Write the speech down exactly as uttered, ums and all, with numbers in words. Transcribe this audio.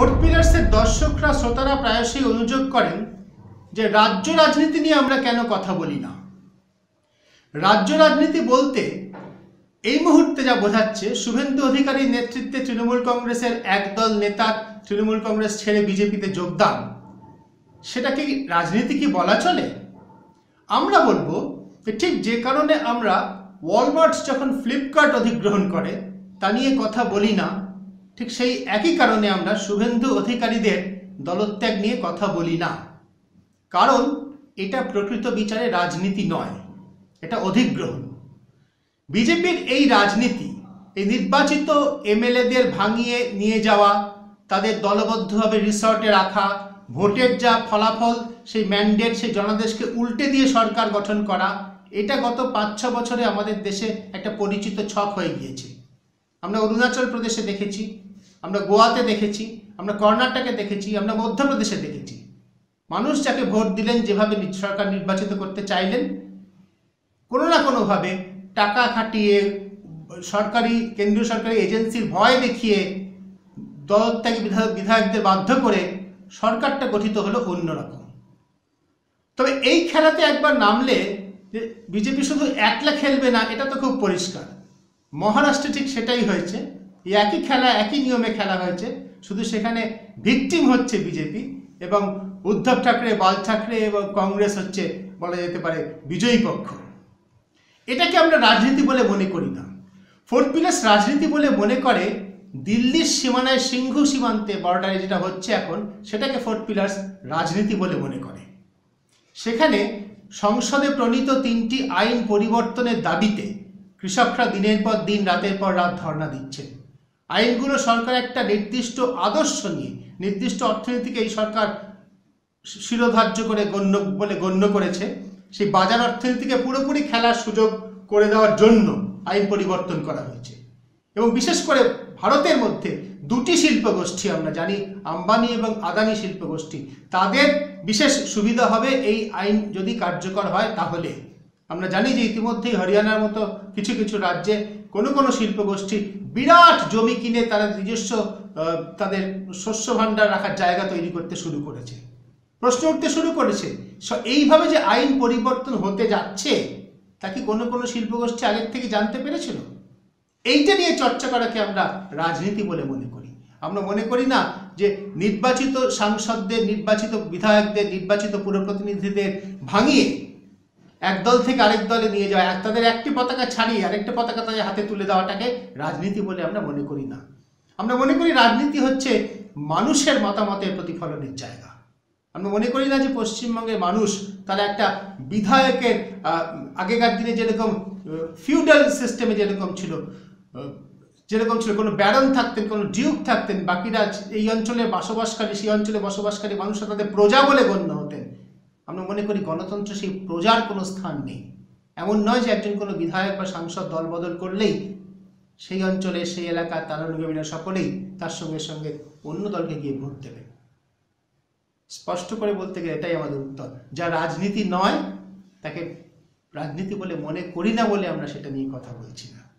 Fourth पिलार्सের दर्शकরা श्रोतारा प्रायशই অনুযোগ করেন যে রাজ্য রাজনীতি নিয়ে আমরা কেন কথা বলি না। রাজ্য রাজনীতি বলতে এই মুহূর্তে যা বোঝাচ্ছে শুভেন্দু অধিকারীর নেতৃত্বে তৃণমূল কংগ্রেসের একদল নেতা তৃণমূল কংগ্রেস ছেড়ে বিজেপিতে যোগদান, সেটাকে রাজনীতি কি বলা চলে? আমরা বলবো যে ঠিক যে কারণে আমরা वालमार्ट যখন फ्लिपकार्ट অধিগ্রহণ করে তা নিয়ে কথা বলি না, ঠিক সেই একই কারণে আমরা শুভেন্দু অধিকারীদের দলত্যাগ নিয়ে কথা বলি না। কারণ এটা প্রকৃত বিচারে রাজনীতি নয়, এটা অধিগ্রহণ। বিজেপির এই রাজনীতি, এই নির্বাচিত এমএলএদের ভাঙিয়ে নিয়ে যাওয়া, তাদের দলবদ্ধভাবে রিসর্টে রাখা, ভোটের যা ফলাফল সেই ম্যান্ডেট সেই জনাদেশকে উল্টে দিয়ে সরকার গঠন করা, এটা গত পাঁচ ছ বছরে আমাদের দেশে একটা পরিচিত ছক হয়ে গিয়েছে। আমরা অরুণাচল প্রদেশে দেখেছি, আমরা গোয়াতে দেখেছি, আমরা কর্ণাটকে দেখেছি, আমরা মধ্যপ্রদেশে দেখেছি। মানুষ যাকে ভোট দিলেন, যেভাবে সরকার নির্বাচিত করতে চাইলেন, কোনো না কোনোভাবে টাকা খাটিয়ে, সরকারি কেন্দ্রীয় সরকারি এজেন্সির ভয় দেখিয়ে, দলত্যাগী বিধায়ক বিধায়কদের বাধ্য করে সরকারটা গঠিত হলো অন্যরকম। তবে এই খেলাতে একবার নামলে যে বিজেপি শুধু একলা খেলবে না, এটা তো খুব পরিষ্কার। মহারাষ্ট্রে ঠিক সেটাই হয়েছে, একই খেলা একই নিয়মে খেলা হয়েছে, শুধু সেখানে ভিকটিম হচ্ছে বিজেপি এবং উদ্ধব ঠাকরে, বাল ঠাকরে এবং কংগ্রেস হচ্ছে বলা যেতে পারে বিজয়ী পক্ষ। এটাকে আমরা রাজনীতি বলে মনে করি না। ফোর্থ পিলার্স রাজনীতি বলে মনে করে দিল্লির সীমানায় সিঙ্ঘু সীমান্তে বর্ডারে যেটা হচ্ছে এখন, সেটাকে ফোর্থ পিলার্স রাজনীতি বলে মনে করে। সেখানে সংসদে প্রণীত তিনটি আইন পরিবর্তনের দাবিতে কৃষকরা দিনের পর দিন রাতের পর রাত ধর্ণা দিচ্ছেন। আইনগুলো সরকার একটা নির্দিষ্ট আদর্শ নিয়ে, নির্দিষ্ট অর্থনীতিকে এই সরকার শিরোধার্য করে গণ্য বলে গণ্য করেছে, সেই বাজার অর্থনীতিকে পুরোপুরি খেলার সুযোগ করে দেওয়ার জন্য আইন পরিবর্তন করা হয়েছে। এবং বিশেষ করে ভারতের মধ্যে দুটি শিল্পগোষ্ঠী আমরা জানি, আম্বানি এবং আদানি শিল্পগোষ্ঠী, তাদের বিশেষ সুবিধা হবে এই আইন যদি কার্যকর হয়। তাহলে আমরা জানি যে ইতিমধ্যেই হরিয়ানার মতো কিছু কিছু রাজ্যে কোনো কোনো শিল্পগোষ্ঠী বিরাট জমি কিনে তারা নিজস্ব তাদের শস্য ভাণ্ডার রাখার জায়গা তৈরি করতে শুরু করেছে, প্রশ্ন উঠতে শুরু করেছে। এইভাবে যে আইন পরিবর্তন হতে যাচ্ছে তা কি কোনো কোনো শিল্পগোষ্ঠী আগের থেকে জানতে পেরেছিল? এইটা নিয়ে চর্চা করাকে আমরা রাজনীতি বলে মনে করি। আমরা মনে করি না যে নির্বাচিত সাংসদদের, নির্বাচিত বিধায়কদের, নির্বাচিত পুরপ্রতিনিধিদের ভাঙিয়ে একদল থেকে আরেক দলে নিয়ে যাওয়া, তাদের একটি পতাকা ছাড়িয়ে আরেকটা পতাকা তাদের হাতে তুলে দেওয়াটাকে রাজনীতি বলে আমরা মনে করি না। আমরা মনে করি রাজনীতি হচ্ছে মানুষের মতামতের প্রতিফলনের জায়গা। আমরা মনে করি না যে পশ্চিমবঙ্গের মানুষ তারা একটা বিধায়কের, আগেকার দিনে যেরকম ফিউডাল সিস্টেমে যেরকম ছিল যেরকম ছিল কোনো ব্যারন থাকতেন, কোনো ডিউক থাকতেন, বাকিরা এই অঞ্চলে বসবাসকারী, সেই অঞ্চলে বসবাসকারী মানুষরা তাদের প্রজা বলে গণ্য হতেন। আমরা মনে করি গণতন্ত্র সেই প্রজার কোনো স্থান নেই। এমন নয় যে একজন কোনো বিধায়ক বা সাংসদ দলবদল করলেই সেই অঞ্চলে, সেই এলাকার তারুণ্যগমীরা সকলেই তার সঙ্গে সঙ্গে অন্য দলকে গিয়ে ভোট দেবে। স্পষ্ট করে বলতে গেলে এটাই আমাদের উত্তর। যা রাজনীতি নয় তাকে রাজনীতি বলে মনে করি না বলে আমরা সেটা নিয়ে কথা বলছি না।